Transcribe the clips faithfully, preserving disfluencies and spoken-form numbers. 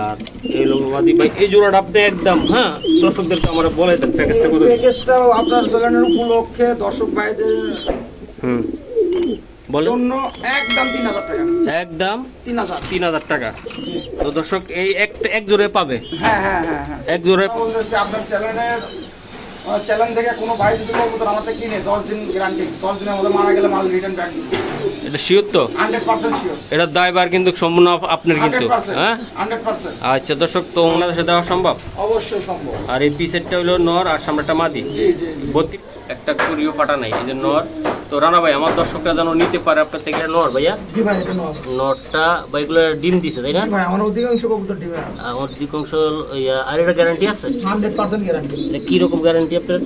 আর এই লবণবাদী ভাই এই জোড়াটা আপনি একদম হ্যাঁ দর্শকদেরকে আমরা বলে দেন প্যাকেজটা কত প্যাকেজটা আপনার জনের উপলক্ষে দর্শক ভাইদের হুম বলুন একদম তিন হাজার টাকা একদম তিন হাজার তিন হাজার টাকা তো দর্শক এই এক এক জোড়ে পাবে হ্যাঁ হ্যাঁ হ্যাঁ এক জোড়ে বলতেছে আপনার চ্যানেলের চ্যানেল থেকে কোনো ভাই যদি বলতো আমাতে কিনে দশ দিন গ্যারান্টি দশ দিনের মধ্যে মারা গেলে মাল রিটার্ন ব্যাক দিই এটা শিওর তো একশো পার্সেন্ট শিওর এটা দায়ভার কিন্তু সম্পূর্ণ আপনার কিন্তু হ্যাঁ একশো পার্সেন্ট আচ্ছা দর্শক তো ওনাদের সাথে দেওয়া সম্ভব অবশ্যই সম্ভব আর এই পিসেরটা হলো নর আর সামনেটা মাদি জি জি জি একটা কুরিও ফাটা নাই এই যে নর তো রানা ভাই আমার দর্শকরা জানো নিতে পারে আপনার থেকে নর ভাইয়া জি ভাই এটা নর নরটা ভাইগুলো ডিম দিছে তাই না ভাই আমার অধিকাংশ কবুতর ডিম আমার অধিকাংশ আর এটা গ্যারান্টি আছে একশো পার্সেন্ট গ্যারান্টি এটা কি রকম গ্যারান্টি আপনার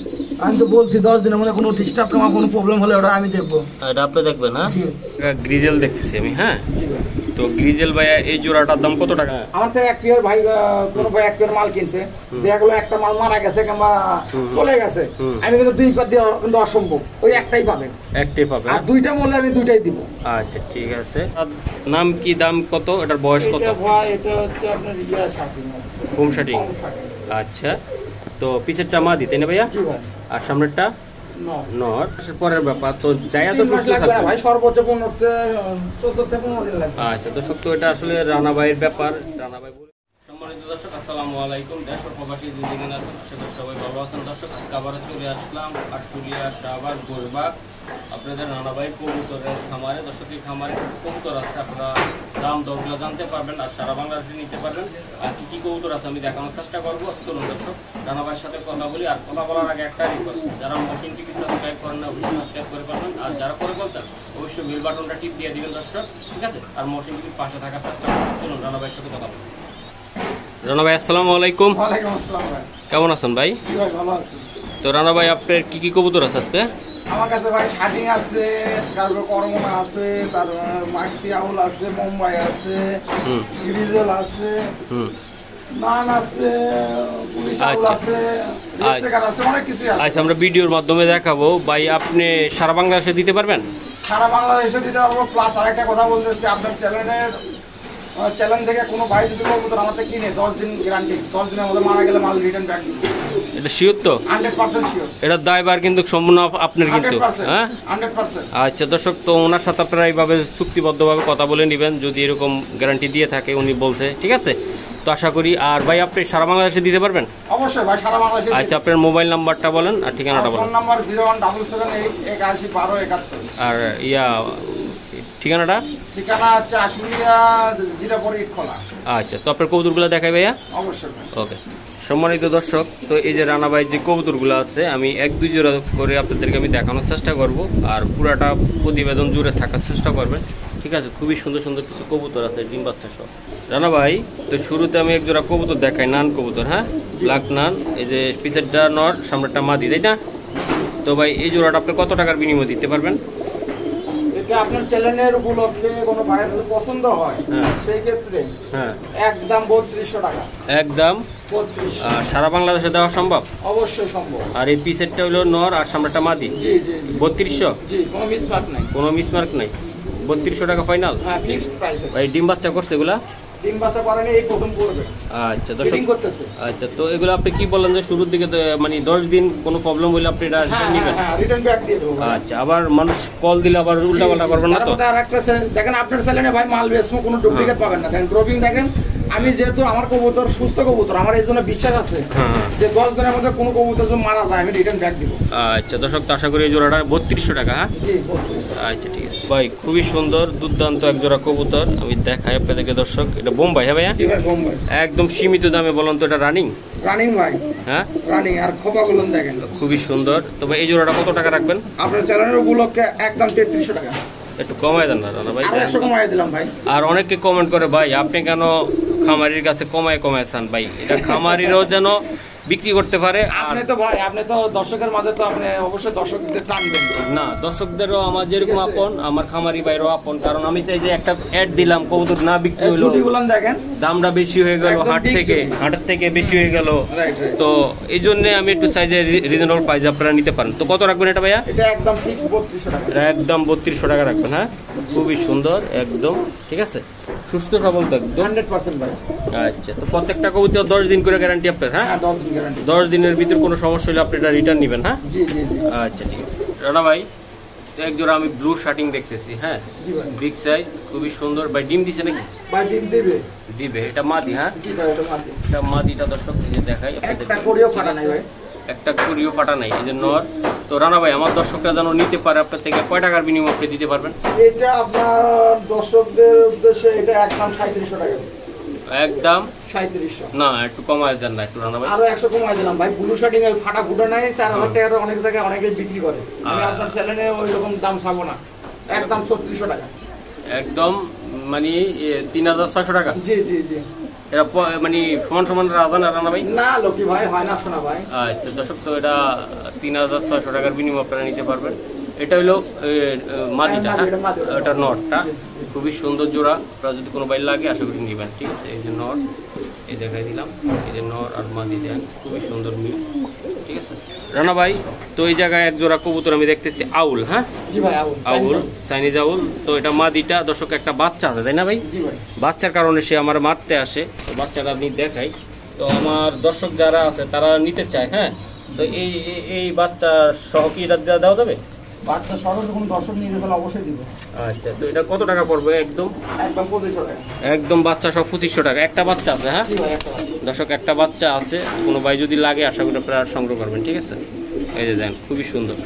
আমি তো বলছি দশ দিনের মধ্যে কোনো ডিসটর্ব কিংবা কোনো প্রবলেম হলে ওটা আমি দেখব এটা আপনি দেখবেন হ্যাঁ জি গ্রিজেল দেখতেছি আমি হ্যাঁ জি ভাই তো গ্রিজেল ভাইয়া এই জোড়াটার দাম কত টাকা আমার তো এক পিয়ার ভাই কোন ভাই এক পিয়ার মাল কিনছে দেখা গেল একটা মাল মারা গেছে কিংবা চলে গেছে আমি কিন্তু দুই পার দিয়ে কিন্তু অসম্ভব ওই একটাই পাবেন একটাই পাবেন আর দুইটা মলে আমি দুইটাই দিব আচ্ছা ঠিক আছে নাম কি দাম কত এটার বয়স কত এটা ভাই এটা হচ্ছে আপনার রিয়া শাটিং হোম শাটিং আচ্ছা তো পিছেরটা মা দিতেন না ভাইয়া জি ভাই আর সামনেরটা নর পরের ব্যাপার তো জায়গা তো সুস্থ থাকবে ভাই সর্বোচ্চ চোদ্দ থেকে পনেরো দিন লাগবে আচ্ছা তো সত্যি এটা আসলে রানা ভাইয়ের ব্যাপার রানা ভাই বলে সম্মানিত দর্শক আসসালামু আলাইকুম দেশ ও প্রবাসী যেখানে আছেন সেখানে সবাই ভালো আছেন দর্শক আজকে আবার চলে আসলাম আটুলিয়া শাহবাগ গোরবাগ আপনাদের রানা ভাই কবুতরের খামারে দর্শকের খামারে কিছু কবুতর আছে আপনারা দাম দরগুলো জানতে পারবেন আর সারা বাংলাদেশে নিতে পারবেন আর কী কী কবুতর আছে আমি দেখানোর চেষ্টা করবো চলুন দর্শক রানা ভাইয়ের সাথে কথা বলি আর কথা বলার আগে একটা রিকোয়েস্ট যারা মহসিন টিভি সাবস্ক্রাইব করেন না অবশ্যই সাবস্ক্রাইব করে পারবেন আর যারা করে বলছেন অবশ্যই বেল বাটনটা টিপ দিয়ে দিবেন দর্শক ঠিক আছে আর মহসিন টিভির পাশে থাকার চেষ্টা করুন চলুন রানা ভাইয়ের সাথে কথা বলি রানা ভাই আসসালামু আলাইকুম ওয়ালাইকুম আসসালাম ভাই কেমন আছেন ভাই ভালো আছি তো রানা ভাই আপনার কী কী কবুতর আছে আজকে আমার কাছে ভাই শাটিং আছে তারপর করমনা আছে তারপর মাক্সি আউল আছে বোম্বাই আছে গ্রিজেল আছে নান আছে পুলিশ আউল আছে রেসেকার আছে অনেক কিছু আছে আচ্ছা আমরা ভিডিওর মাধ্যমে দেখাবো ভাই আপনি সারা বাংলাদেশে দিতে পারবেন সারা বাংলাদেশে দিতে পারবো প্লাস আরেকটা কথা বলতেছি আপনার চ্যানেলের চ্যানেল থেকে কোনো ভাই যদি কবুতর আমাতে কিনে দশ দিন গ্যারান্টি দশ দিনের মধ্যে মারা গেলে মাল রিটার্ন ব্যাক দিই এটা শিওর তো একশো পার্সেন্ট শিওর এটা দায়ভার কিন্তু সম্পূর্ণ আপনার কিন্তু হ্যাঁ একশো পার্সেন্ট আচ্ছা দর্শক তো ওনার সাথে আপনারা এইভাবে চুক্তিবদ্ধভাবে কথা বলে নেবেন যদি এরকম গ্যারান্টি দিয়ে থাকে উনি বলছে ঠিক আছে তো আশা করি আর ভাই আপনি সারা বাংলাদেশে দিতে পারবেন অবশ্যই ভাই সারা বাংলাদেশে আচ্ছা আপনার মোবাইল নাম্বারটা বলেন আর ঠিকানাটা বলেন phone number zero one seven seven eight এক আশি বারো একাত্তর আর ইয়া ঠিকানাটা ঠিকানা হচ্ছে আশুলিয়া জিরাপুর ইটখোলা আচ্ছা তো আপনার কবুতরগুলো দেখাই ভাইয়া অবশ্যই ওকে সম্মানিত দর্শক তো এই যে রানা ভাইয়ের যে কবুতরগুলো আছে আমি এক দুই জোড়া করে আপনাদেরকে আমি দেখানোর চেষ্টা করব আর পুরাটা প্রতিবেদন জুড়ে থাকার চেষ্টা করবেন ঠিক আছে খুবই সুন্দর সুন্দর কিছু কবুতর আছে ডিম বাচ্চা সব রানা ভাই তো শুরুতে আমি এক জোড়া কবুতর দেখাই নান কবুতর হ্যাঁ ব্ল্যাক নান এই যে পিছেরটা নর সামনেরটা মাদি তাই না তো ভাই এই জোড়াটা আপনি কত টাকার বিনিময় দিতে পারবেন এটা আপনার চ্যানেলের উপলক্ষে কোনো ভাইয়ের পছন্দ হয় সেই ক্ষেত্রে হ্যাঁ একদম বত্রিশশো টাকা একদম সারা বাংলাদেশে দেওয়া সম্ভব অবশ্যই সম্ভব আর এই পিসেরটা হলো নর আর সামনেটা মাদি জি জি বত্রিশশো জি কোনো মিসমার্ক নাই কোনো মিসমার্ক নাই বত্রিশশো টাকা ফাইনাল হ্যাঁ ফিক্সড প্রাইস ভাই ডিম বাচ্চা করছে এগুলা ডিম বাচ্চা করেনি এই প্রথম করবে আচ্ছা দশ দিন করতেছে আচ্ছা তো এগুলো আপনি কি বলেন যে শুরুর দিকে মানে দশ দিন কোনো প্রবলেম হলে আপনি এটা নেবেন হ্যাঁ রিটার্ন ব্যাক দিয়ে দেব আচ্ছা আবার মানুষ কল দিলে আবার উল্টা পাল্টা করবেন না তো আর একটা দেখেন আপনার চ্যানেলে ভাই মাল বেসমো কোনো ডুপ্লিকেট পাবেন না দেখেন ড্রপিং দেখেন আমি যেহেতু আমার কবুতর সুস্থ কবুতর আমার এই জন্য বিশ্বাস আছে যে দশ দিনের মধ্যে কোনো কবুতর যদি মারা যায় আমি রিটার্ন ব্যাক দিব আচ্ছা দর্শক তো আশা করি এই জোড়াটা বত্রিশশো টাকা হ্যাঁ আচ্ছা ঠিক আছে ভাই খুবই সুন্দর দুর্দান্ত এক জোড়া কবুতর আমি দেখাই আপনাদেরকে দর্শক এটা বোম্বাই হ্যাঁ ভাইয়া একদম সীমিত দামে বলুন তো এটা রানিং রানিং ভাই হ্যাঁ রানিং আর খোপাগুলো দেখেন খুবই সুন্দর তবে এই জোড়াটা কত টাকা রাখবেন আপনার চ্যানেলের উপলক্ষে একদম তেত্রিশশো টাকা একটু কমাই দেন না রানা ভাই একশো কমাই দিলাম ভাই আর অনেকে কমেন্ট করে ভাই আপনি কেন খামারির কাছে কমায় কমায় চান ভাই এটা খামারিরও যেন বিক্রি করতে পারে আপনি তো ভাই আপনি তো দর্শকের মাঝে তো আপনি অবশ্যই দর্শকদের টানবেন না দর্শকদেরও আমার যেরকম আপন আমার খামারি ভাইয়েরও আপন কারণ আমি চাই যে একটা অ্যাড দিলাম কবুতর না বিক্রি হলো দেখেন দামটা বেশি হয়ে গেল হাট থেকে হাটের থেকে বেশি হয়ে গেল তো এই জন্য আমি একটু চাই যে রিজনেবল প্রাইস আপনারা নিতে পারেন তো কত রাখবেন এটা ভাইয়া এটা একদম ফিক্স বত্রিশশো টাকা একদম বত্রিশশো টাকা রাখবেন হ্যাঁ খুবই সুন্দর একদম ঠিক আছে সুস্থ সবল থাকবে একশো পার্সেন্ট ভাই। আচ্ছা, তো প্রত্যেকটা কবুতর দশ দিন করে গ্যারান্টি আপনার? হ্যাঁ, দশ দিন গ্যারান্টি। দশ দিনের ভিতর কোনো সমস্যা হলে আপনি এটা রিটার্ন নেবেন? হ্যাঁ, জি জি জি। আচ্ছা ঠিক আছে। রানা ভাই, এক জোড়া আমি ব্লু শার্টিং দেখতেছি, হ্যাঁ বিগ সাইজ, খুবই সুন্দর ভাই। ডিম দিছে নাকি ভাই? ডিম দেবে দিবে। এটা মাদি? হ্যাঁ জি ভাই, এটা মাদি। এটা মাদিটা দর্শক দিয়ে দেখাই আপনাদের। একটা করিও ফাটা নাই ভাই, একটা করিও ফাটা নাই, এই যে নর। তো রানা ভাই, আমার দর্শকরা যেন নিতে পারে আপনার থেকে, কয় টাকার বিনিময় আপনি দিতে পারবেন? এটা আপনার দর্শকদের উদ্দেশ্যে এটা একদম সাঁইত্রিশশো টাকা। একদম সাঁইত্রিশশো? না, একটু কমায় দেন না একটু রানা ভাই। আরো একশো কমায় দিলাম ভাই। ব্লু শার্টিং এর ফাটা গুটা নাই, চার হাজার টাকা তো অনেক জায়গায় অনেকে বিক্রি করে। আমি আপনার চ্যানেলে ওই রকম দাম ছাড়বো না, একদম ছত্রিশশো টাকা। একদম মানে তিন হাজার ছয়শো টাকা? জি জি জি। এটা মানে সমান সমান রাজা না রানা ভাই? না লোকি ভাই, হয় না শোনা ভাই। আচ্ছা দর্শক, তো এটা তিন হাজার ছয়শো টাকার বিনিময় আপনারা নিতে পারবেন। এটা হলো মাদিটা, এটা নটটা, খুবই সুন্দর জোড়া। আপনারা যদি কোনো বাইরে লাগে আশা করি নেবেন। ঠিক আছে, এই যে নট, এই দেখাই দিলাম, এই যে নট আর মাদি দেন, খুবই সুন্দর মিল। ঠিক আছে রানা ভাই, তো এই জায়গায় এক জোড়া কবুতর আমি দেখতেছি আউল। হ্যাঁ আউল, চাইনিজ আউল। তো এটা মাদিটা দর্শক, একটা বাচ্চা আছে তাই না ভাই? বাচ্চার কারণে সে আমার মারতে আসে, তো বাচ্চাটা আমি দেখাই। তো আমার দর্শক যারা আছে তারা নিতে চায়, হ্যাঁ। তো এই এই বাচ্চা সহ কি এটা দেওয়া যাবে? বাচ্চা সহ যখন দর্শক নিয়ে যাবে অবশ্যই দিব। আচ্ছা, তো এটা কত টাকা পড়বে? একদম একদম পঁচিশশো টাকা। একদম বাচ্চা সহ পঁচিশশো টাকা। একটা বাচ্চা আছে? হ্যাঁ দর্শক, একটা বাচ্চা আছে। কোনো ভাই যদি লাগে আশা করি আপনারা সংগ্রহ করবেন। ঠিক আছে, এই যে দেখেন খুবই সুন্দর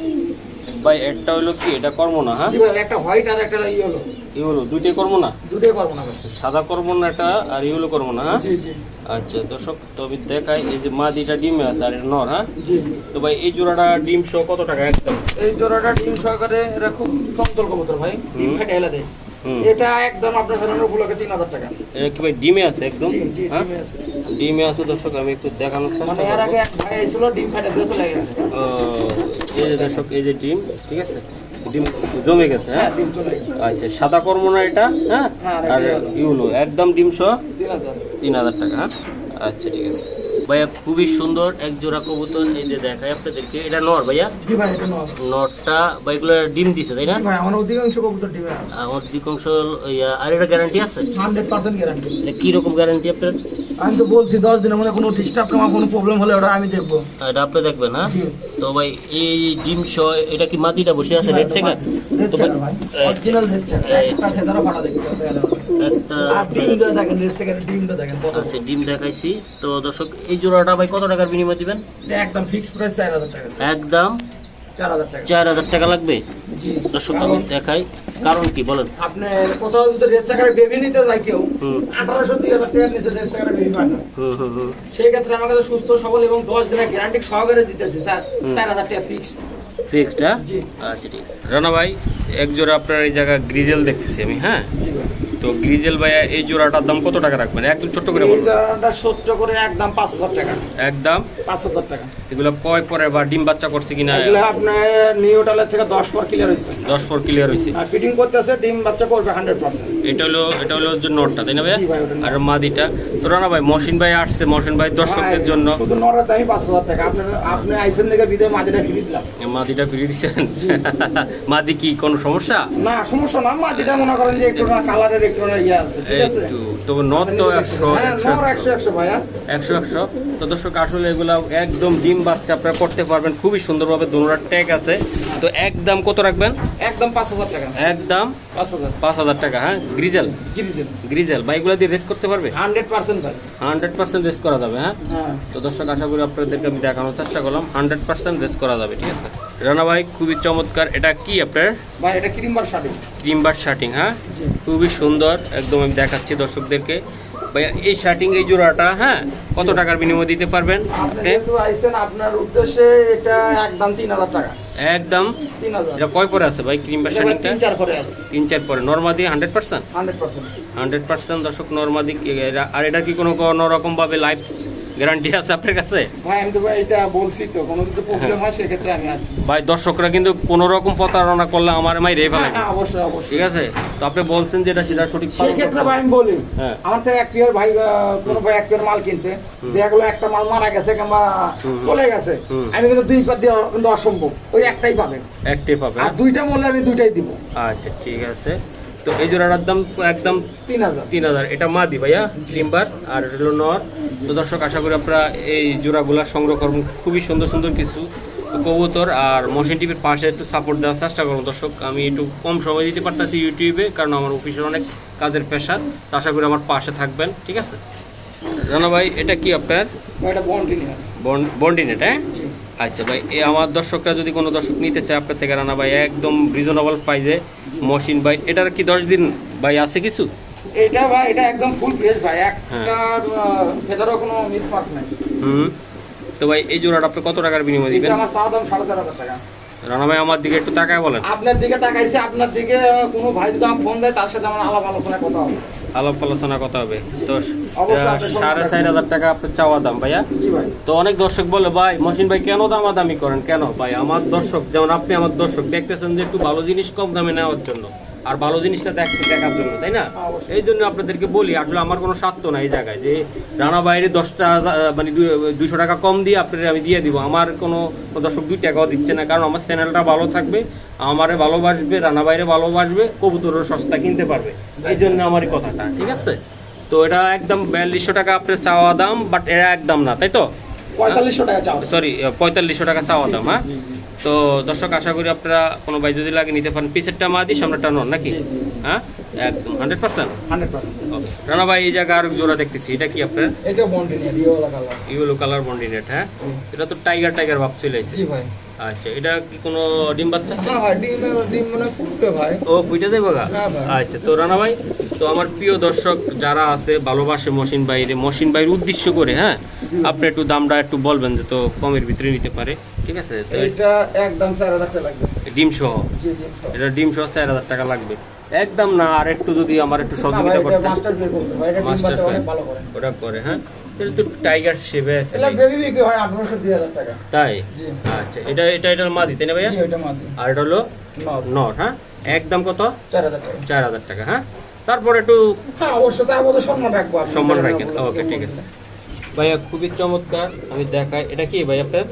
ভাই। একটা হলো কি এটা কর্ম না? হ্যাঁ, একটা হোয়াইট আর একটা ইয়েলো। ইয়েলো দুইটাই কর্ম না? দুইটাই কর্ম না, সাদা কর্ম না এটা আর ইয়েলো কর্ম না। হ্যাঁ জি জি। আচ্ছা দর্শক, তো আমি দেখাই, এই যে মাদিটা ডিমে আছে আর নর। হ্যাঁ জি। তো ভাই এই জোড়াটা ডিম সহ কত টাকা? একদম এই জোড়াটা ডিম সহকারে এরা খুব চঞ্চল কবুতর ভাই, ডিম ফাটা হেলা দেয়। এটা একদম আপনার ধরনের গুলোকে তিন হাজার টাকা। এটা কি ভাই ডিমে আছে? একদম জি জি ডিমে আছে। ডিমে আছে দর্শক, আমি একটু দেখানোর চেষ্টা করব। মানে এর আগে এক ভাই এসেছিল ডিম ফাটা দিয়ে চলে গেছে। ও এই যে দর্শক, এই যে ডিম, ঠিক আছে ডিম জমে গেছে। হ্যাঁ ডিম চলে গেছে। আচ্ছা, সাদা কর্ম না এটা? হ্যাঁ আর ইউলো। একদম ডিম সহ তিন হাজার টাকা। আচ্ছা ঠিক আছে ভাইয়া, খুবই সুন্দর এক জোড়া কবুতর। এই যে দেখাই আপনাদেরকে, এটা নর ভাইয়া? জি ভাই এটা নর। নরটা ভাইগুলো ডিম দিছে তাই না? ভাই আমার অধিকাংশ কবুতর ডিম আছে। আমার অধিকাংশ। আর এটা গ্যারান্টি আছে? একশো পার্সেন্ট গ্যারান্টি। এটা কি রকম গ্যারান্টি আপনার? আমি তো বলছি দশ দিনের মধ্যে কোনো ডিস্টার্ব কিংবা কোনো প্রবলেম হলে ওটা আমি দেখব। এটা আপনি দেখবেন? হ্যাঁ। তো ভাই এই ডিম সহ এটা কি মাটিটা বসে আছে? রেড চেকার তো ভাই, অরিজিনাল রেড চেকার। একটা ফেদারও ফাটা দেখতে আছে একটা। আর ডিমটা দেখেন, রেড চেকারের ডিমটা দেখেন কত আছে। ডিম দেখাইছি। তো দর্শক এই জোড়াটা ভাই কত টাকার বিনিময় দিবেন? একদম ফিক্সড প্রাইস চার হাজার টাকা। একদম চার হাজার টাকা লাগবে। দর্শক আমি দেখাই, কারণ কি বলেন আপনি? কোথাও যদি রেড চেকারের বেবি নিতে যায় কেউ আঠারোশো টাকা নিচে রেড চেকারের বেবি পায় না। সেই ক্ষেত্রে আমার কাছে সুস্থ সবল এবং দশ দিনের গ্যারান্টি সহকারে দিতেছি স্যার, চার হাজার টাকা ফিক্সড। ফিক্সড? হ্যাঁ জি। আচ্ছা ঠিক আছে রানা ভাই, এক জোড়া আপনার এই জায়গা গ্রিজেল দেখতেছি আমি। হ্যাঁ জি ভাই। তো গ্রিজেল ভাইয়া এই জোড়াটার দাম কত টাকা রাখবেন? একদম ছোট করে বলুন। জোড়াটা ছোট করে একদম পাঁচ হাজার টাকা। একদম পাঁচ হাজার টাকা। এগুলো কয় পরে বা ডিম বাচ্চা করছে কিনা? এগুলো আপনার নিউটালের থেকে দশ পর ক্লিয়ার হইছে। দশ পর ক্লিয়ার হইছে আর ফিটিং করতেছে, ডিম বাচ্চা করবে একশো পার্সেন্ট। এটা হলো এটা হলো যে নটটা তাই না ভাই? আর মাদিটা। তো রানা ভাই মহসিন ভাই আসছে, মহসিন ভাই দর্শকদের জন্য শুধু নটটা দামই পাঁচ হাজার টাকা। আপনি আপনি আইছেন থেকে বিদে মাদিটা ফ্রি দিলাম। মাদিটা ফ্রি দিবেন? মাদি কি কোনো সমস্যা? না সমস্যা না, মাদিটা মনে করেন যে একটু না কালারের খুবই সুন্দর ভাবে দোনোটার ট্যাগ আছে। তো একদম কত রাখবেন? একদম পাঁচ হাজার টাকা। একদম পাঁচ হাজার টাকা। হ্যাঁ গ্রিজেল গ্রিজেল বাইকগুলো দিয়ে রেস করতে পারবে hundred percent. Hundred percent race করা যাবে। হ্যাঁ তো দর্শক আশা করি আপনাদেরকে আমি দেখানোর চেষ্টা করলাম, হান্ড্রেড পার্সেন্ট রেস করা যাবে। ঠিক আছে রানা ভাই, খুবই চমৎকার। এটা কি আপনার ভাই? এটা ক্রিমবার শার্টিং। ক্রিমবার শার্টিং? হ্যাঁ খুবই সুন্দর একদম। আমি দেখাচ্ছি দর্শকদেরকে ভাই এই শার্টিং এই জোড়াটা। হ্যাঁ কত টাকার বিনিময় দিতে পারবেন আপনি? আপনার উদ্দেশ্যে এটা একদম তিন হাজার টাকা। একদম তিন হাজার। এটা কয় পরে আছে ভাই ক্রিমবার শার্টিংটা? তিন চার পরে আছে। তিন চার পরে। নরমাদি hundred percent? Hundred percent. Hundred percent দর্শক নরমাদি। আর এটা কি কোনো কোনো রকম ভাবে লাইফ গ্যারান্টি আছে আপনার কাছে? ভাই আমি তো ভাই এটা বলছি তো, কোনো যদি প্রবলেম হয় সেই ক্ষেত্রে আমি আছি ভাই। দর্শকরা কিন্তু কোনো রকম প্রতারণা করলে আমার মাই রে ভাই। হ্যাঁ অবশ্যই অবশ্যই। ঠিক আছে, তো আপনি বলছেন যে এটা সেটা সঠিক। সেই ক্ষেত্রে ভাই আমি বলি আমার থেকে এক পিয়ার ভাই, কোনো ভাই এক পিয়ার মাল কিনছে, দেখা গেল একটা মাল মারা গেছে কিংবা চলে গেছে, আমি কিন্তু দুই পার দিয়ে কিন্তু অসম্ভব। ওই একটাই পাবেন, একটাই পাবেন। আর দুইটা মূল্য আমি দুইটাই দিব। আচ্ছা ঠিক আছে। তো এই জোড়াটার দাম একদম তিন হাজার এটা মাদি ভাইয়া ডিম্বার আর এটা হলো নর। তো দর্শক আশা করি আপনারা এই জোড়াগুলা সংগ্রহ করুন, খুবই সুন্দর সুন্দর কিছু কবুতর। আর মশিন টিভির পাশে একটু সাপোর্ট দেওয়ার চেষ্টা করুন দর্শক, আমি একটু কম সময় দিতে পারতেছি ইউটিউবে কারণ আমার অফিসের অনেক কাজের পেশা। তো আশা করি আমার পাশে থাকবেন, ঠিক আছে রানা ভাই? এটা কি আপনার বন্ডিনেট? হ্যাঁ আচ্ছা ভাই, এ আমার দর্শকরা যদি কোনো দর্শক নিতে চায় আপনার থেকে রানা ভাই একদম রিজনেবল প্রাইসে মশিন ভাই, এটার কি দশ দিন ভাই আছে কিছু? এটা ভাই এটা একদম ফুল ফ্রেশ ভাই, একটা ফেদারও কোনো মিসমার্ক নাই। হুম, তো ভাই এই জোড়াটা আপনি কত টাকার বিনিময়ে দিবেন? এটা আমার সাধারণ সাড়ে চার হাজার টাকা। রানা ভাই আমার দিকে একটু তাকায় বলেন। আপনার দিকে তাকাইছে, আপনার দিকে কোনো ভাই যদি আমার ফোন দেয় তার সাথে আমার আলাপ আলোচনা কথা হবে। আলাপ আলোচনা কথা হবে। তো সাড়ে চার হাজার টাকা আপনার চাওয়া দাম ভাইয়া? তো অনেক দর্শক বলে ভাই মহসিন ভাই কেন দামা দামি করেন কেন? ভাই আমার দর্শক যেমন আপনি আমার দর্শক দেখতেছেন যে একটু ভালো জিনিস কম দামে নেওয়ার জন্য আর ভালো জিনিসটা দেখতে দেখার জন্য, তাই না? এই জন্য আপনাদেরকে বলি, আসলে আমার কোনো স্বার্থ না এই জায়গায় যে রানা বাইরে দশটা মানে দুইশো টাকা কম দিয়ে আপনাদের আমি দিয়ে দিব। আমার কোনো দর্শক দুই টাকাও দিচ্ছে না, কারণ আমার চ্যানেলটা ভালো থাকবে, আমারে ভালোবাসবে, রানা বাইরে ভালোবাসবে, কবুতরের সস্তা কিনতে পারবে, এই জন্য আমার এই কথাটা, ঠিক আছে? তো এটা একদম বিয়াল্লিশশো টাকা আপনার চাওয়া দাম, বাট এরা একদম না, তাই তো? পঁয়তাল্লিশশো টাকা চাওয়া, সরি পঁয়তাল্লিশশো টাকা চাওয়া দাম। হ্যাঁ, তো দর্শক আশা করি আপনারা কোনো ভাই যদি লাগে নিতে পারেন। পিছেরটা মাদি সামনেরটা নন নাকি? হ্যাঁ একদম hundred percent hundred percent okay. Rana ভাই এই জায়গা আর জোড়া দেখতেছি, এটা কি আপনার? এটা বন্ডিনেট, ইয়েলো কালার, ইয়েলো কালার বন্ডিনেট। হ্যাঁ, এটা তো টাইগার টাইগার ভাব চলে আসছে। জি ভাই। আচ্ছা, এটা কি কোনো ডিম বাচ্চা আছে? হ্যাঁ ডিম, ডিম মানে ফুটবে ভাই। ও ফুটে যাবে গা। আচ্ছা, তো রানা ভাই তো আমার প্রিয় দর্শক যারা আছে ভালোবাসে মহসিন ভাইরে, মহসিন ভাইয়ের উদ্দেশ্য করে হ্যাঁ আপনি একটু দামটা একটু বলবেন যে তো কমের ভিতরে নিতে পারে, ঠিক আছে? তো এটা একদম চার হাজার টাকা লাগবে ডিম সহ। জি ডিম সহ, এটা ডিম সহ চার হাজার টাকা লাগবে একদম। না আর একটু যদি আমার একটু সহযোগিতা করতে, মাস্টার বের করতে ভাই, এটা ডিম বাচ্চা অনেক ভালো করে ওটা করে। হ্যাঁ, এটা তো টাইগার শেপে আছে, এটা বেবি বিক্রি হয় আঠারোশো দুই হাজার টাকা, তাই? জি আচ্ছা, এটা এটা এটা মাদি তাই না ভাইয়া? জি এটা মাদি। আর এটা হলো নট। হ্যাঁ একদম কত? চার হাজার টাকা। চার হাজার টাকা। হ্যাঁ তারপর একটু হ্যাঁ অবশ্যই তার মধ্যে সম্মান রাখবো, সম্মান রাখেন। ওকে ঠিক আছে ভাইয়া, খুবই চমৎকার। আমি দেখাই, এটা কি ভাই আপনার?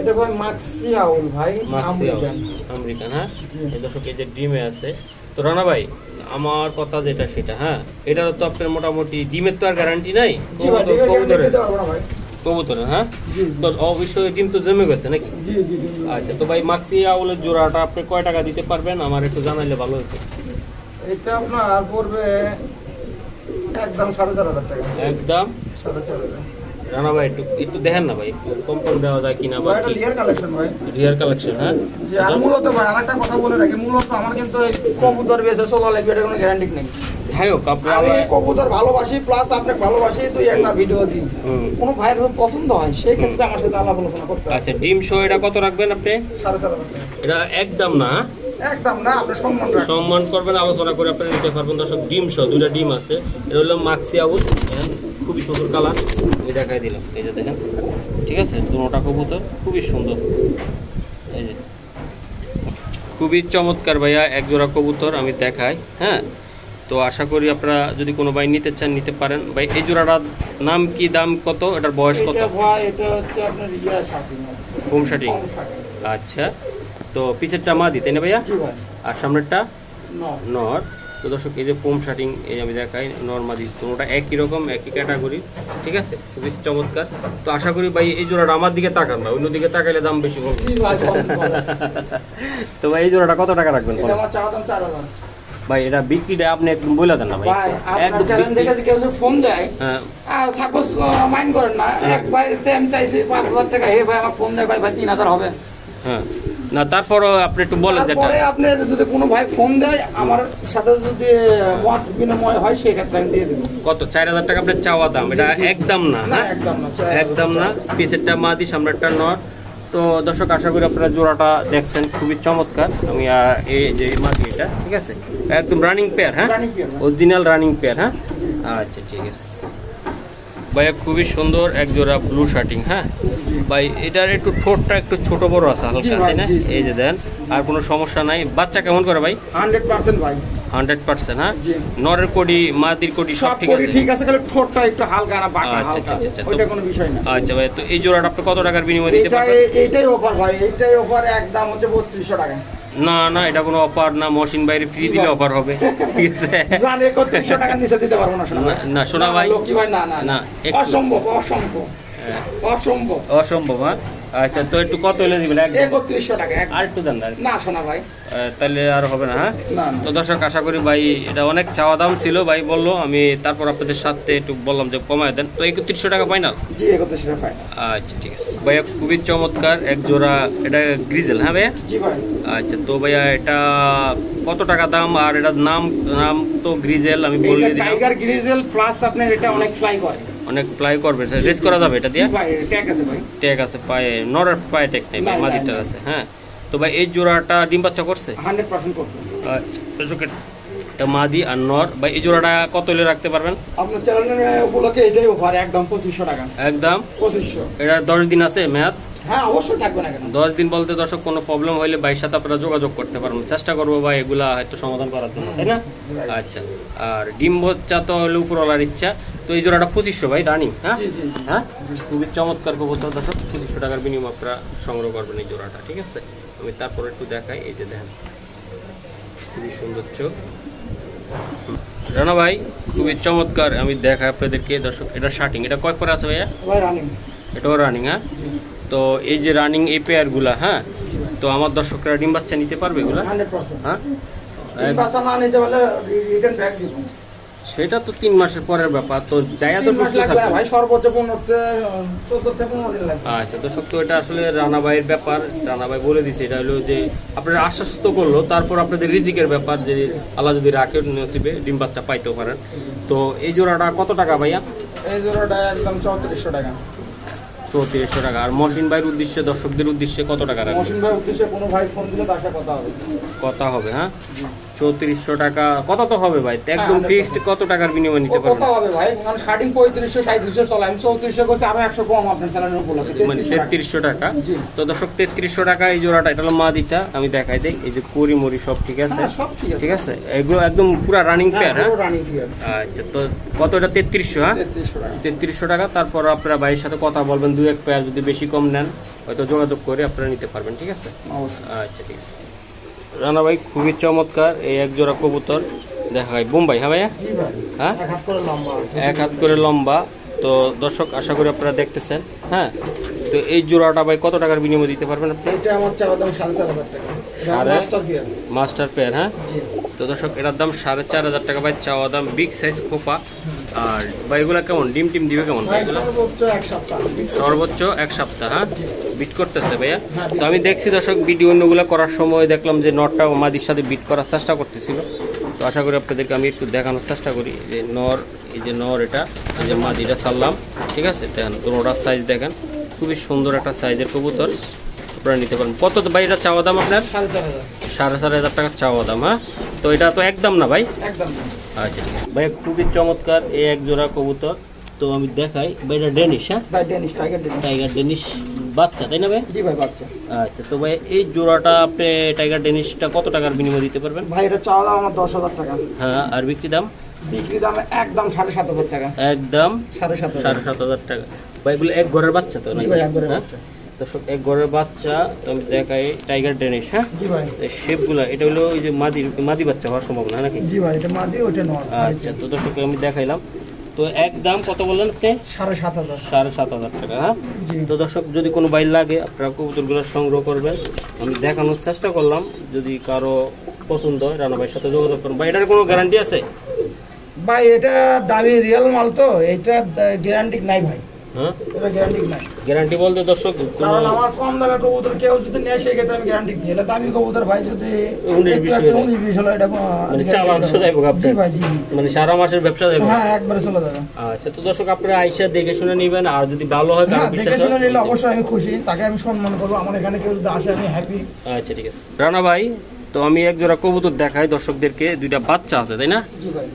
এটা ভাই মাক্সি আউল ভাই, আমেরিকান আমেরিকান। হ্যাঁ এই দর্শক এই যে ডিমে আছে। তো রানা ভাই আমার কথা যেটা সেটা, হ্যাঁ এটা তো আপনার মোটামুটি ডিমের তো আর গ্যারান্টি নাই কবুতরের। হ্যাঁ তো অবশ্যই ডিম তো জমে গেছে নাকি? আচ্ছা, তো ভাই মাক্সি আউলের জোড়াটা আপনি কয় টাকা দিতে পারবেন আমার একটু জানাইলে ভালো হতো। এটা আপনার পড়বে একদম সাড়ে চার হাজার টাকা। একদম সাড়ে চার হাজার। রানা ভাই একটু একটু দেখেন না ভাই, একটু কম কম দেওয়া যায় কিনা ভাই? এটা রিয়ার কালেকশন ভাই, রিয়ার কালেকশন। হ্যাঁ জি। আর মূলত ভাই আরেকটা কথা বলে রাখি, মূলত আমার কিন্তু এই কবুতর বেচে চলা লাগবে এটা কোনো গ্যারান্টি নেই। যাই হোক আপনারা আমি কবুতর ভালোবাসি প্লাস আপনি ভালোবাসি, দুই একটা ভিডিও দিন কোনো ভাইয়ের যদি পছন্দ হয় সেই ক্ষেত্রে আমার সাথে আলাপ আলোচনা করতে। আচ্ছা, ডিম শো এটা কত রাখবেন আপনি? সাড়ে চার হাজার টাকা। এটা একদম না? একদম না, আপনি সম্মান রাখবেন, সম্মান করবেন, আলোচনা করে আপনি নিতে পারবেন। দর্শক ডিম শো দুইটা ডিম আছে, এটা হলো মাক্সি আউল, খুবই সুন্দর কালার, আমি দেখাই দিলাম এই যে দেখেন, ঠিক আছে? দুটা কবুতর খুবই সুন্দর, এই যে খুবই চমৎকার ভাইয়া এক জোড়া কবুতর আমি দেখাই। হ্যাঁ, তো আশা করি আপনারা যদি কোনো ভাই নিতে চান নিতে পারেন। ভাই এই জোড়াটার নাম কি, দাম কত, এটার বয়স কত? এটা হচ্ছে আপনার হোম শাটিং। আচ্ছা, তো পিছেরটা মাদি তাই না ভাইয়া? আর সামনেরটা নর। তো দর্শক এই যে ফোম শার্টিং, এই আমি দেখাই নর্মালি তোমরা একই রকম একই ক্যাটাগরি, ঠিক আছে? খুবই চমৎকার। তো আশা করি ভাই এই জোড়াটা আমার দিকে তাকান না, অন্য দিকে তাকাইলে দাম বেশি হবে। তো ভাই এই জোড়াটা কত টাকা রাখবেন? এটা আমার চাওয়া দাম চার হাজার। ভাই এটা বিক্রিটা আপনি একদম বলে দেন না ভাই, একদম চ্যালেঞ্জ দেখে যে কেউ যদি ফোন দেয় আর সাপোজ মাইন্ড করেন না, এক ভাই দাম চাইছে পাঁচ হাজার টাকা, হে ভাই আমার ফোন দেয় ভাই ভাই তিন হাজার হবে। হ্যাঁ না তারপর আপনি একটু বলেন যেটা পরে আপনি যদি কোনো ভাই ফোন দেয় আমার সাথে যদি মত বিনিময় হয় সেই ক্ষেত্রে আমি দিয়ে দেব। কত? চার হাজার টাকা আপনি চাওয়া দাম। এটা একদম না? না একদম না, একদম না। পিছেরটা মাদি সামনেরটা নর। তো দর্শক আশা করি আপনারা জোড়াটা দেখছেন, খুবই চমৎকার। আমি এই যে মাদি এটা, ঠিক আছে একদম রানিং পেয়ার। হ্যাঁ অরিজিনাল রানিং পেয়ার। হ্যাঁ আচ্ছা ঠিক আছে ভাইয়া, খুবই সুন্দর এক জোড়া ব্লু শার্টিং। হ্যাঁ ভাই এটার একটু ঠোঁটটা একটু ছোট বড় আছে হালকা, তাই না? এই যে দেন, আর কোনো সমস্যা নাই। বাচ্চা কেমন করে ভাই? হান্ড্রেড পার্সেন্ট ভাই, হান্ড্রেড পার্সেন্ট। হ্যাঁ নরের কোডি মাদির কোডি সব ঠিক আছে, ঠিক আছে খালি ঠোঁটটা একটু হালকা না বাঁকা হালকা, ওটা কোনো বিষয় না। আচ্ছা ভাই, তো এই জোড়াটা আপনি কত টাকার বিনিময়ে দিতে পারবেন? এটাই অফার ভাই, এটাই অফার একদম হচ্ছে বত্রিশশো টাকা। না না এটা কোনো অফার না, মহসিন ভাইয়ের ফ্রি দিলে অফার হবে, ঠিক আছে জানে কত তিনশো টাকা নিচে দিতে পারবো না সোনা, না সোনা ভাই লকি ভাই না না অসম্ভব অসম্ভব অসম্ভব অসম্ভব। আচ্ছা তো একটু কত হলে দিবেন? একত্রিশশো টাকা আর একটু দেন না সোনা ভাই, তাহলে আর হবে না। হ্যাঁ তো দর্শক আশা করি ভাই এটা অনেক চাওয়া দাম ছিল, ভাই বললো আমি তারপর আপনাদের সাথে একটু বললাম যে কমায় দেন, তো একত্রিশশো টাকা ফাইনাল? জি একত্রিশশো টাকা। আচ্ছা ঠিক আছে ভাইয়া, খুবই চমৎকার এক জোড়া, এটা গ্রিজেল? হ্যাঁ ভাইয়া জি ভাই। আচ্ছা তো ভাইয়া এটা কত টাকা দাম আর এটার নাম? নাম তো গ্রিজেল আমি বলে দিলাম, টাইগার গ্রিজেল প্লাস আপনার এটা অনেক ফ্লাই করে, অনেক ফ্লাই করবে, রেস করা যাবে এটা দিয়ে? ভাই ট্যাগ আছে ভাই, ট্যাগ আছে পায়ে, নরের পায়ে ট্যাগ নেই, মাদিটা আছে। হ্যাঁ তো ভাই এই জোড়াটা ডিম বাচ্চা করছে? একশো পার্সেন্ট করছে। আচ্ছা এটা মাদি আর নর। ভাই এই জোড়াটা কত হলে রাখতে পারবেন আপনার চ্যানেলে উপলক্ষে? এটাই অফার একদম পঁচিশশো টাকা, একদম পঁচিশশো। এটা দশ দিন আছে মেয়াদ? হ্যাঁ অবশ্যই থাকবে না কেন, দশ দিন বলতে দর্শক কোনো প্রবলেম হইলে ভাইয়ের সাথে আপনারা যোগাযোগ করতে পারবেন, চেষ্টা করবো ভাই এগুলা হয়তো সমাধান করার জন্য, তাই না? আচ্ছা আর ডিম বাচ্চা তো হলে উপরওয়ালার ইচ্ছা। তো এই জোড়াটা পঁচিশশো ভাই রানিং? হ্যাঁ হ্যাঁ খুবই চমৎকার কবুতর দর্শক, পঁচিশশো টাকার বিনিময়ে আপনারা সংগ্রহ করবেন এই জোড়াটা, ঠিক আছে? আমি তারপরে একটু দেখাই, এই যে দেখেন খুবই সুন্দর চোখ রানা ভাই, খুবই চমৎকার। আমি দেখাই আপনাদেরকে দর্শক, এটা শার্টিং, এটা কয় করে আছে ভাইয়া? এটাও রানিং? হ্যাঁ তো এই যে রানিং এই পেয়ারগুলা, হ্যাঁ তো আমার দর্শকরা ডিম বাচ্চা নিতে পারবে এগুলা? হ্যাঁ ডিম বাচ্চা না নিতে পারলে রিটার্ন ব্যাক দিব, সেটা তো তিন মাসের পরের ব্যাপার, তো জায়গা তো সুস্থ থাকবে ভাই, সর্বোচ্চ পনেরো থেকে চৌদ্দ দিন লাগবে। আচ্ছা তো সত্যি এটা আসলে রানা ভাইয়ের ব্যাপার, রানা ভাই বলে দিয়েছে, এটা হলো যে আপনারা আশ্বাস তো করলো, তারপর আপনাদের রিজিকের ব্যাপার, যে আল্লাহ যদি রাখে নসিবে ডিম বাচ্চা পাইতেও পারেন। তো এই জোড়াটা কত টাকা ভাইয়া? এই জোড়াটা একদম চৌত্রিশশো টাকা। চৌত্রিশশো টাকা। আর মহসিন ভাইয়ের উদ্দেশ্যে, দর্শকদের উদ্দেশ্যে কত টাকা রাখবেন? মহসিন ভাইয়ের উদ্দেশ্যে কোনো ভাই ফোন দিলে টাকা কথা হবে, কথা হবে। হ্যাঁ চৌত্রিশশো টাকা কত তো হবে ভাই একদম ফিক্সড, কত টাকার বিনিময়ে নিতে পারবেন? কত হবে ভাই কারণ স্টার্টিং পঁয়ত্রিশশো সাঁইত্রিশশো চলে, আমি চৌত্রিশশো করছি, আরো একশো কম আপনার চ্যানেলের উপলক্ষে মানে তেত্রিশশো টাকা। তো দর্শক তেত্রিশশো টাকা এই জোড়াটা, এটা হলো মাদিটা, আমি দেখাই দেই, এই যে কড়ি মরি সব ঠিক আছে, সব ঠিক আছে, ঠিক আছে এগুলো একদম পুরা রানিং পেয়ার। হ্যাঁ রানিং পেয়ার। আচ্ছা তো কত এটা? তেত্রিশশো। হ্যাঁ তেত্রিশশো টাকা। তারপর আপনারা ভাইয়ের সাথে কথা বলবেন, দুই এক পেয়ার যদি বেশি কম নেন হয়তো যোগাযোগ করে আপনারা নিতে পারবেন, ঠিক আছে? আচ্ছা ঠিক আছে রানা ভাই, খুবই চমৎকার এই এক জোড়া কবুতর দেখা হয় বোম্বাই? হ্যাঁ ভাইয়া হ্যাঁ এক হাত করে লম্বা। তো দর্শক আশা করি আপনারা দেখতেছেন। হ্যাঁ তো এই জোড়াটা ভাই কত টাকার বিনিময়ে দিতে পারবেন আপনি? এটা আমার চাওয়া দাম সাড়ে চার হাজার টাকা, মাস্টার পেয়ার, মাস্টার পেয়ার। হ্যাঁ তো দর্শক এটার দাম সাড়ে চার হাজার টাকা ভাই চাওয়া দাম, বিগ সাইজ কোপা। আর ভাই এগুলা কেমন ডিম টিম দিবে কেমন? সর্বোচ্চ এক সপ্তাহ। হ্যাঁ বিট করতেছে ভাইয়া? তো আমি দেখছি দর্শক ভিডিও অন্যগুলো করার সময় দেখলাম যে নটটা মাদির সাথে বিট করার চেষ্টা করতেছিল, তো আশা করি আপনাদেরকে আমি একটু দেখানোর চেষ্টা করি যে নর, এই যে নর এটা, এই যে মাদিটা ছাড়লাম, ঠিক আছে? দেখেন দুটোটার সাইজ দেখেন, খুবই সুন্দর একটা সাইজের কবুতর, আপনারা নিতে পারেন। কত ভাই এটা চাওয়া দাম আপনার? সাড়ে চার হাজার সাড়ে চার হাজার টাকা চাওয়া দাম। হ্যাঁ তো এটা তো একদম না ভাই? একদম। আচ্ছা ভাই খুবই চমৎকার এই এক জোড়া কবুতর, তো আমি দেখাই ভাই এটা ডেনিশ? হ্যাঁ ভাই Danish, tiger Danish, tiger Danish বাচ্চা, তাই না ভাই? জি ভাই বাচ্চা। আচ্ছা তো ভাই এই জোড়াটা আপনি টাইগার ডেনিশটা কত টাকার বিনিময়ে দিতে পারবেন ভাই? এটা চাওয়া দাম আমার দশ হাজার টাকা। হ্যাঁ আর বিক্রি দাম? বিক্রি দাম একদম সাড়ে সাত হাজার টাকা, একদম সাড়ে সাত সাড়ে সাত হাজার টাকা। ভাই এগুলো এক ঘরের বাচ্চা তো? জি ভাই এক ঘরের বাচ্চা। দর্শক এক ঘরের বাচ্চা, আমি দেখাই টাইগার ডেনিশ। হ্যাঁ শেপগুলো এটা হলো ওই যে মাদি, মাদি বাচ্চা হওয়ার সম্ভাবনা নাকি? জি ভাই এটা মাদি, ওটা নর। আচ্ছা তো দর্শক আমি দেখাইলাম, তো একদম কত বললেন আপনি? সাড়ে সাত হাজার সাড়ে সাত হাজার টাকা। হ্যাঁ তো দর্শক যদি কোনো বাইর লাগে আপনারা কবুতরগুলো সংগ্রহ করবেন, আমি দেখানোর চেষ্টা করলাম, যদি কারো পছন্দ হয় রানা ভাইয়ের সাথে যোগাযোগ করুন। বা এটার কোনো গ্যারান্টি আছে ভাই? এটা দামি রিয়েল মাল তো, এটা গ্যারান্টি নাই ভাই। হ্যাঁ এটা গ্যারান্টি নাই, গ্যারান্টি বলতে দর্শক কারণ আমার কম দামে কবুতর কেউ যদি নেয় সেই ক্ষেত্রে আমি গ্যারান্টি দিই, এটা দামি কবুতর ভাই যদি উনিশ বিশ হলো এটা মানে চালান চলে যাবে আপনি ভাই, মানে সারা মাসের ব্যবসা যাবে। হ্যাঁ একবারে চলে যাবে। আচ্ছা তো দর্শক আপনারা আইসা দেখে শুনে নেবেন, আর যদি ভালো হয় তাহলে বিশ্বাস দেখে শুনে নিলে অবশ্যই আমি খুশি, তাকে আমি সম্মান করব, আমার এখানে কেউ যদি আসে আমি হ্যাপি। আচ্ছা ঠিক আছে রানা ভাই, তো আমি এক জোড়া কবুতর দেখাই দর্শকদেরকে, দুইটা বাচ্চা আছে তাই না?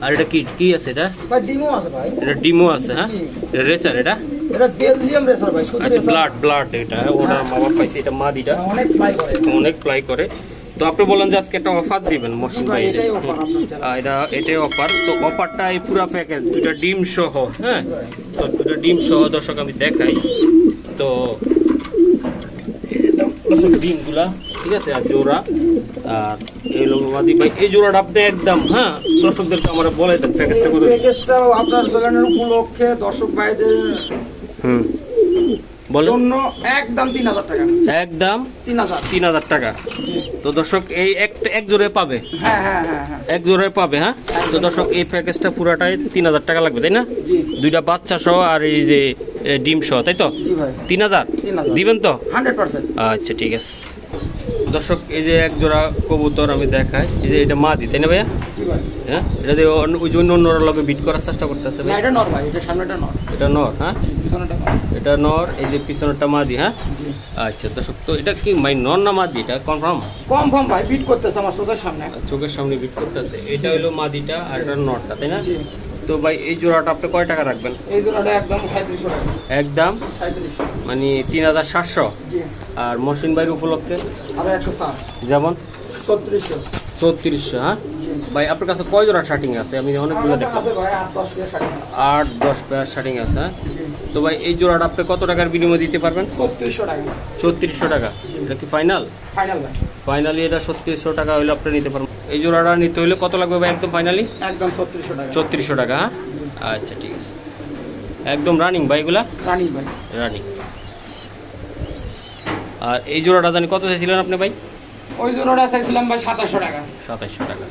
আর এটা কি কি আছে এটা? ভাই ডিমও আছে ভাই। এটা ডিমও আছে? হ্যাঁ এটা রেসার? এটা এটা বেলজিয়াম রেসার ভাই। আচ্ছা ব্লাড ব্লাড এটা ওটা মামা পাইছে, এটা মাদিটা অনেক ফ্লাই করে, অনেক ফ্লাই করে। তো আপনি বলেন যে আজকে একটা অফার দিবেন মহসিন ভাই? এটাই অফার আপনার, এটা এটাই অফার। তো অফারটা এই পুরো প্যাকেজ দুইটা ডিম সহ? হ্যাঁ তো দুটো ডিম সহ দর্শক আমি দেখাই, তো এই দাম ডিমগুলা ঠিক আছে। আর জোড়া আর এই লবঙ্গবাদী ভাই এই জোড়াটা আপনি একদম হ্যাঁ দর্শকদেরকে আমরা বলে দেন প্যাকেজটা কত। প্যাকেজটা আপনার জন্য উপলক্ষে দর্শক ভাইদের হুম জন্য একদম তিন হাজার টাকা, একদম তিন হাজার টাকা। তো দর্শক এই এক এক জোড়ায় পাবে, হ্যাঁ হ্যাঁ হ্যাঁ এক জোড়ায় পাবে। হ্যাঁ তো দর্শক এই প্যাকেজটা পুরাটাই তিন হাজার টাকা লাগবে তাই না? দুইটা বাচ্চা সহ আর এই যে ডিম সহ, তাই তো তিন হাজার দিবেন তো একশো পার্সেন্ট। আচ্ছা ঠিক আছে দর্শক, এই যে এক জোড়া কবুতর আমি দেখাই, এই যে এটা মা দি তাই না ভাইয়া? হ্যাঁ এটা দিয়ে ওই জন্য অন্যরা লোকে বিট করার চেষ্টা করতেছে। এটা নর ভাই, এটা সামনেটা নর, এটা নর, হ্যাঁ পিছনেটা নর, এটা নর, এই যে পিছনেরটা মা দি। হ্যাঁ আচ্ছা দর্শক, তো এটা কি মাই নর না মা দি? এটা কনফার্ম কনফার্ম ভাই, বিট করতেছে আমার চোখের সামনে, চোখের সামনে বিট করতেছে। এটা হলো মা দিটা আর এটা নরটা তাই না? তো ভাই এই জোড়াটা আপনি কয় টাকা রাখবেন? এই জোড়াটা একদম সাঁইত্রিশশো টাকা, একদম সাঁইত্রিশশো মানে তিন হাজার সাতশো। আর মহসিন ভাইয়ের উপলক্ষে আর একশো ষাট যেমন ছত্রিশশো ছত্রিশশো। হ্যাঁ ভাই আপনার কাছে কয় জোড়া শার্টিং আছে? আমি অনেকগুলো দেখলাম, আট দশ পেয়ার শার্টিং আছে। হ্যাঁ তো ভাই এই জোড়াটা আপনি কত টাকার বিনিময়ে দিতে পারবেন? ছত্রিশশো টাকা, ছত্রিশশো টাকা এটা কি ফাইনাল? ফাইনাল ভাই, ফাইনালি এটা ছত্রিশশো টাকা হলে আপনি নিতে পারবেন। এই জোড়াটা নিতে হলে কত লাগবে ভাই একদম ফাইনালি? একদম ছত্রিশশো টাকা, ছত্রিশশো টাকা। হ্যাঁ আচ্ছা ঠিক আছে, একদম রানিং ভাই এগুলা? রানিং ভাই, রানিং। আর এই জোড়াটা জানি কত চাইছিলেন আপনি ভাই? ওই জোড়াটা চাইছিলাম ভাই সাতাশশো টাকা, সাতাশশো টাকা।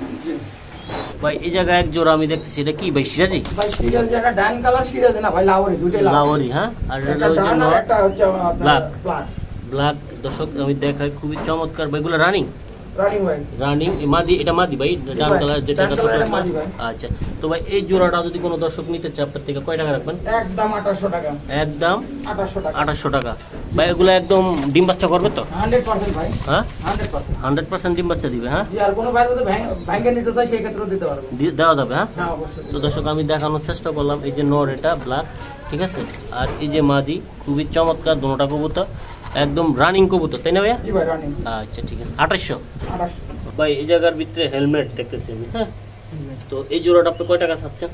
ভাই এই জায়গায় এক জোড়া আমি দেখতেছি, এটা কি ভাই? সিরাজি ভাই, সিরাজি এটা ডান কালার সিরাজি না ভাই, লাহোরি, দুইটা লাহোরি। হ্যাঁ আর এটা হচ্ছে একটা হচ্ছে আপনার ব্ল্যাক ব্ল্যাক। দর্শক আমি দেখাই খুবই চমৎকার ভাই, এগুলা রানিং রানিং ভাই, রানিং মাদি, এটা মাদি ভাই ডান কালার যেটা মাদি ভাই। আচ্ছা তো ভাই এই জোড়াটা যদি কোনো দর্শক নিতে চায় আপনার থেকে কয় টাকা রাখবেন? একদম আঠাশশো টাকা, একদম আঠাশশো টাকা, আঠাশশো টাকা ভাই। এগুলো একদম ডিম বাচ্চা করবে তো একশো পার্সেন্ট ভাই? হ্যাঁ একশো পার্সেন্ট ডিম বাচ্চা দিবে। হ্যাঁ জি, আর কোনো ভাই যদি ভাঙে নিতে চায় সেই ক্ষেত্রেও দিতে পারবো, দেওয়া যাবে। হ্যাঁ অবশ্যই। তো দর্শক আমি দেখানোর চেষ্টা করলাম, এই যে নর এটা ব্ল্যাক ঠিক আছে, আর এই যে মাদি খুবই চমৎকার দুটোটা কবুতর, একদম রানিং কবুতর তাই না ভাইয়া? জি ভাই রানিং। আচ্ছা ঠিক আছে আঠাশশো ভাই। এই জায়গার ভিতরে হেলমেট দেখতেছি আমি। হ্যাঁ তো এই জোড়াটা আপনি কয় টাকা চাচ্ছেন?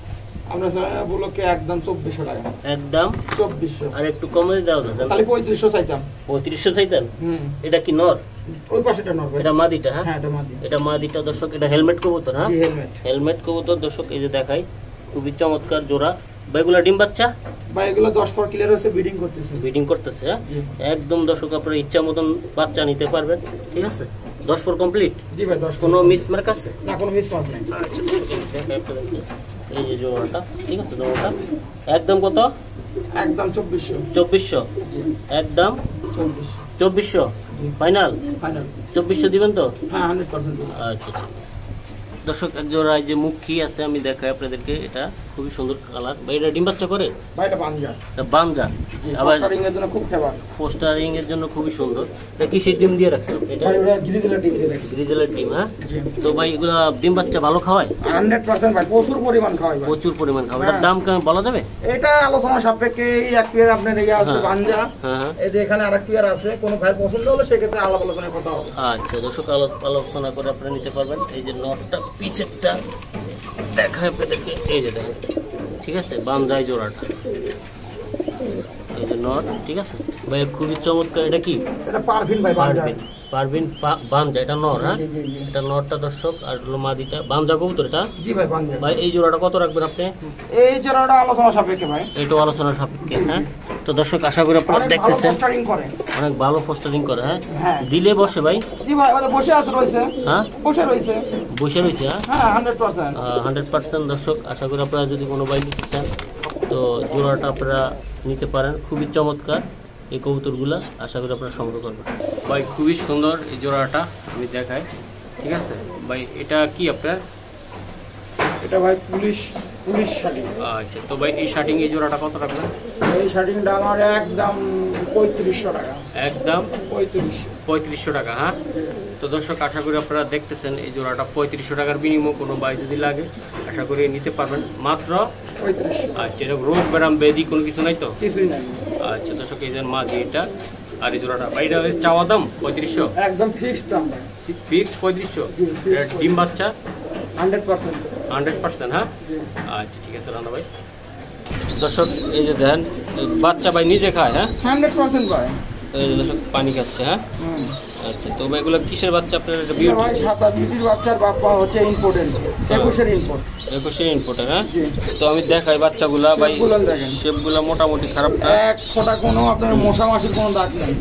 আমরা স্যার বলকে একদম চব্বিশশো টাকা, একদম চব্বিশশো। আর একটু কমে দাও না তাহলে পঁয়ত্রিশশো চাইতাম। পঁয়ত্রিশশো চাইতাম? হুম। এটা কি নর? ওই পাশেটা নর, এটা মাদিটা? হ্যাঁ এটা মাদি, এটা মাদিটা। দর্শক এটা হেলমেট কবুতর। হ্যাঁ জি হেলমেট, হেলমেট কবুতর। দর্শক এই যে দেখাই খুবই চমৎকার জোড়া, বাইগুলা ডিম বাচ্চা ভাই, এগুলো দশ ফর ক্লিয়ার হয়েছে, ব্রিডিং করতেছে, ব্রিডিং করতেছে একদম। দর্শক আপনারা ইচ্ছা মতন বাচ্চা নিতে পারবেন ঠিক আছে, দশ ফর কমপ্লিট। জি ভাই দশ, কোনো মিস মার্ক আছে না? কোনো মিস মার্ক নাই। আচ্ছা দেখেন এই যে জোড়াটা ঠিক আছে, জোড়াটা একদম কত? একদম চব্বিশশো চব্বিশশো। একদম চব্বিশশো ফাইনাল? ফাইনাল চব্বিশশো দিবেন তো? হ্যাঁ একশো পার্সেন্ট। আচ্ছা দর্শক এক জোড়া যে মুখী আছে আমি দেখাই আপনাদেরকে, এটা খুবই সুন্দর কালার ভাই। এটা ডিম বাচ্চা করে ভাই? এটা বানজা, এটা বানজা। আবার পোস্টারিং এর জন্য খুব ফেভার, পোস্টারিং এর জন্য খুবই সুন্দর। এটা কি সেই ডিম দিয়ে রাখছেন আপনি? এটা এটা গ্রিজেলার ডিম দিয়ে রাখছি, গ্রিজেলার ডিম। হ্যাঁ তো ভাই এগুলা ডিম বাচ্চা ভালো খাওয়ায়? একশো পার্সেন্ট ভাই, প্রচুর পরিমাণ খাওয়ায় ভাই, প্রচুর পরিমাণ খাওয়ায়। এটার দাম কেমন বলা যাবে? এটা আলোচনা সাপেক্ষে। এই এক পেয়ার আপনার এই আছে বানজা, এই যে এখানে আরেক পেয়ার আছে, কোন ভাই পছন্দ হলো সে ক্ষেত্রে আলাপ আলোচনা কথা হবে। আচ্ছা দর্শক আলোচনা করে আপনি নিতে পারবেন। এই যে নটটা পিসেরটা দেখা আপনাদেরকে, এই যে দেখেন ঠিক আছে বানজাই জোড়াটা, এই যে নট ঠিক আছে ভাই খুবই চমৎকার। এটা কি? এটা পারভিন ভাই, পারভিন পারভিন বানজা, এটা নর। হ্যাঁ এটা নরটা দর্শক, আর হলো মাদিটা বানজা কবুতর এটা। জি ভাই বানজা ভাই। এই জোড়াটা কত রাখবেন আপনি? এই জোড়াটা আলোচনা সাপেক্ষে ভাই, এটা আলোচনা সাপেক্ষে। হ্যাঁ তো দর্শক আশা করি আপনারা দেখতেছেন অনেক ভালো পোস্টারিং করে। হ্যাঁ দিলে বসে ভাই? জি ভাই বসে আছে, রইছে। হ্যাঁ বসে রইছে, বসে রইছে। হ্যাঁ একশো পার্সেন্ট একশো পার্সেন্ট। দর্শক আশা করি আপনারা যদি কোনো ভাই নিতে চান তো জোড়াটা আপনারা নিতে পারেন, খুবই চমৎকার এই কবুতরগুলো। আশা করি আপনারা সংগ্রহ করবেন ভাই, খুবই সুন্দর এই জোড়াটা আমি দেখাই ঠিক আছে ভাই। এটা কি আপনার? এটা ভাই পুলিশ, পুলিশ শার্টিং। আচ্ছা তো ভাই এই শার্টিং এই জোড়াটা কত রাখবেন? এই শার্টিংটা আমার একদম পঁয়ত্রিশশো টাকা, একদম পঁয়ত্রিশশো টাকা। হ্যাঁ তো দর্শক আশা করি আপনারা দেখতেছেন এই জোড়াটা পঁয়ত্রিশশো টাকার বিনিময়ে কোনো ভাই যদি লাগে আশা করি নিতে পারবেন মাত্র পঁয়ত্রিশ। আচ্ছা এটা রোগ ব্যারাম বেদি কোনো কিছু নাই তো? কিছুই নাই। আচ্ছা দর্শক এই যে মাঝি এটা আর এই জোড়াটা ভাই, এটা চাওয়া দাম পঁয়ত্রিশশো? একদম ফিক্সড দাম ভাই, ফিক্সড পঁয়ত্রিশশো। ডিম বাচ্চা একশো পার্সেন্ট, একশো পার্সেন্ট। হ্যাঁ আচ্ছা ঠিক আছে রানা ভাই। দর্শক এই যে দেন বাচ্চা ভাই নিজে খায়? হ্যাঁ একশো পার্সেন্ট ভাই। এই দর্শক পানি খাচ্ছে। হ্যাঁ আচ্ছা, তো এগুলো কিসের বাচ্চা আপনার? এটা বিউটি সাদা বিউটির বাচ্চার বাবা হচ্ছে ইম্পর্টেন্ট, একুশের ইম্পর্ট, একুশের ইম্পর্ট। হ্যাঁ, তো আমি দেখাই বাচ্চাগুলো ভাই, শেপগুলো মোটামুটি খারাপ না, এক ফোঁটা কোনো আপনার মশা মাছির কোনো দাগ নেই,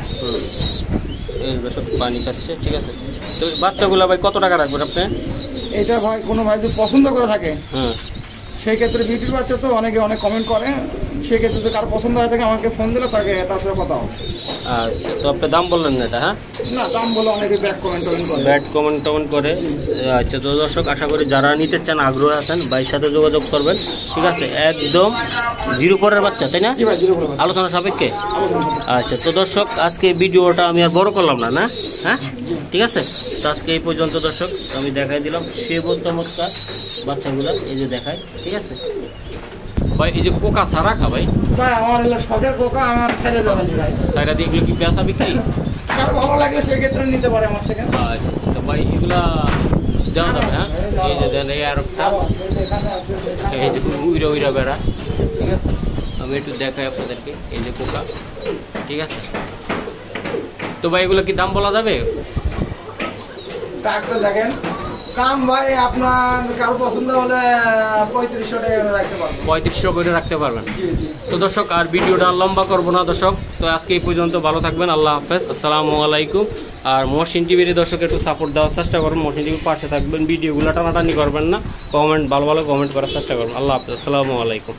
এই বেশক পানি খাচ্ছে। ঠিক আছে, তো বাচ্চাগুলো ভাই কত টাকা রাখবেন আপনি? এটা ভাই কোনো ভাই যদি পছন্দ করে থাকে, হ্যাঁ সেই ক্ষেত্রে বিউটির বাচ্চা তো অনেকে অনেক কমেন্ট করে, সেক্ষেত্রে যদি কারো পছন্দ হয় থাকে আমাকে ফোন দিলে তাকে তার সাথে কথা হবে। আর তো আপনি দাম বললেন না এটা? হ্যাঁ না, দাম বলে অনেকে ব্যাড কমেন্ট করে, ব্যাড কমেন্ট টমেন্ট করে। আচ্ছা, তো দর্শক আশা করি যারা নিতে চান আগ্রহ আছেন ভাইয়ের সাথে যোগাযোগ করবেন। ঠিক আছে, একদম জিরো পরের বাচ্চা, তাই না? আলোচনা সাপেক্ষে। আচ্ছা, তো দর্শক আজকে ভিডিওটা আমি আর বড় করলাম না, না? হ্যাঁ ঠিক আছে, তো আজকে এই পর্যন্ত দর্শক, আমি দেখাই দিলাম সে বল চমৎকার বাচ্চাগুলো, এই যে দেখায়। ঠিক আছে ভাই, এই যে কোকা সারা খা ভাই, আমার হলো শখের কোকা, আমার ছেড়ে দেওয়া ভাই, সাইরা দিয়ে এগুলো কি পেঁচা বিক্রি কারো ভালো লাগে সেক্ষেত্রে নিতে পারে আমার থেকে। আচ্ছা, তো ভাই এগুলা দেওয়া যাবে? হ্যাঁ, এই যে দেন এই আরবটা, এই যে উইরা উইরা বেড়া। ঠিক আছে, আমি একটু দেখাই আপনাদেরকে এই যে কোকা। ঠিক আছে, তো ভাই এগুলো কি দাম বলা যাবে? টাকা দেখেন দাম ভাই আপনার কারো পছন্দ হলে পঁয়ত্রিশশো টাকা রাখতে পারবেন, পঁয়ত্রিশশো করে রাখতে পারবেন। তো দর্শক আর ভিডিওটা লম্বা করবো না দর্শক, তো আজকে এই পর্যন্ত, ভালো থাকবেন, আল্লাহ হাফেজ, আসসালামু আলাইকুম। আর মহসিন টিভির দর্শক একটু সাপোর্ট দেওয়ার চেষ্টা করবেন, মহসিন টিভির পাশে থাকবেন, ভিডিওগুলো টানাটানি করবেন না, কমেন্ট ভালো ভালো কমেন্ট করার চেষ্টা করবেন। আল্লাহ হাফেজ, আসসালামু আলাইকুম।